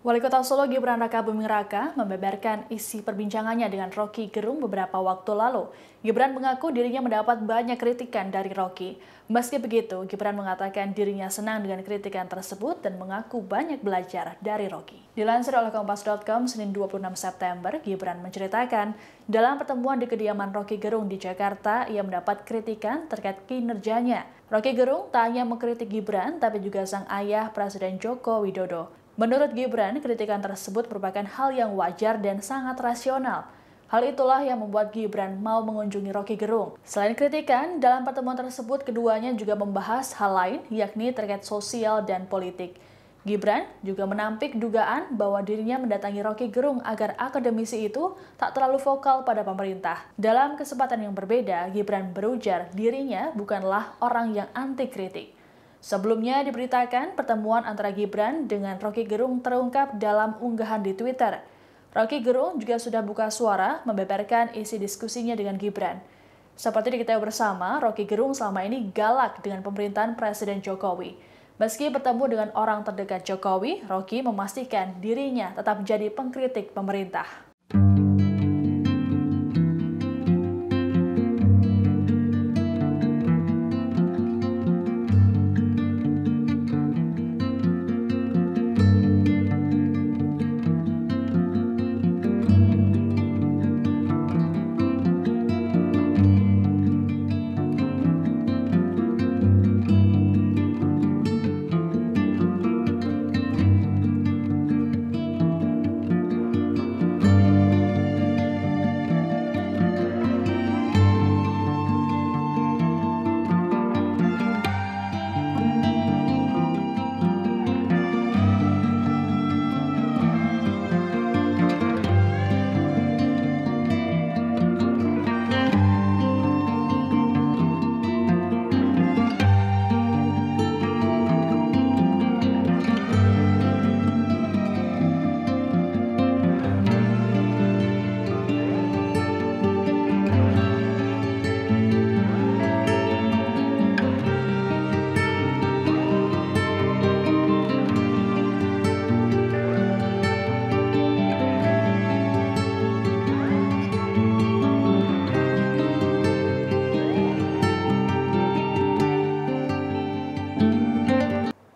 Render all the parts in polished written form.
Wali Kota Solo Gibran Rakabuming Raka membeberkan isi perbincangannya dengan Rocky Gerung beberapa waktu lalu. Gibran mengaku dirinya mendapat banyak kritikan dari Rocky. Meski begitu, Gibran mengatakan dirinya senang dengan kritikan tersebut dan mengaku banyak belajar dari Rocky. Dilansir oleh Kompas.com, Senin 26 September, Gibran menceritakan dalam pertemuan di kediaman Rocky Gerung di Jakarta, ia mendapat kritikan terkait kinerjanya. Rocky Gerung tak hanya mengkritik Gibran, tapi juga sang ayah Presiden Joko Widodo. Menurut Gibran, kritikan tersebut merupakan hal yang wajar dan sangat rasional. Hal itulah yang membuat Gibran mau mengunjungi Rocky Gerung. Selain kritikan, dalam pertemuan tersebut keduanya juga membahas hal lain, yakni terkait sosial dan politik. Gibran juga menampik dugaan bahwa dirinya mendatangi Rocky Gerung agar akademisi itu tak terlalu vokal pada pemerintah. Dalam kesempatan yang berbeda, Gibran berujar dirinya bukanlah orang yang anti kritik. Sebelumnya diberitakan pertemuan antara Gibran dengan Rocky Gerung terungkap dalam unggahan di Twitter. Rocky Gerung juga sudah buka suara membeberkan isi diskusinya dengan Gibran. Seperti diketahui bersama, Rocky Gerung selama ini galak dengan pemerintahan Presiden Jokowi. Meski bertemu dengan orang terdekat Jokowi, Rocky memastikan dirinya tetap jadi pengkritik pemerintah.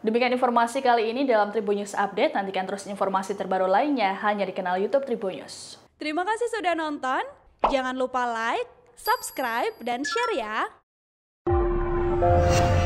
Demikian informasi kali ini dalam Tribunnews Update. Nantikan terus informasi terbaru lainnya hanya di kanal YouTube Tribunnews. Terima kasih sudah nonton. Jangan lupa like, subscribe, dan share ya.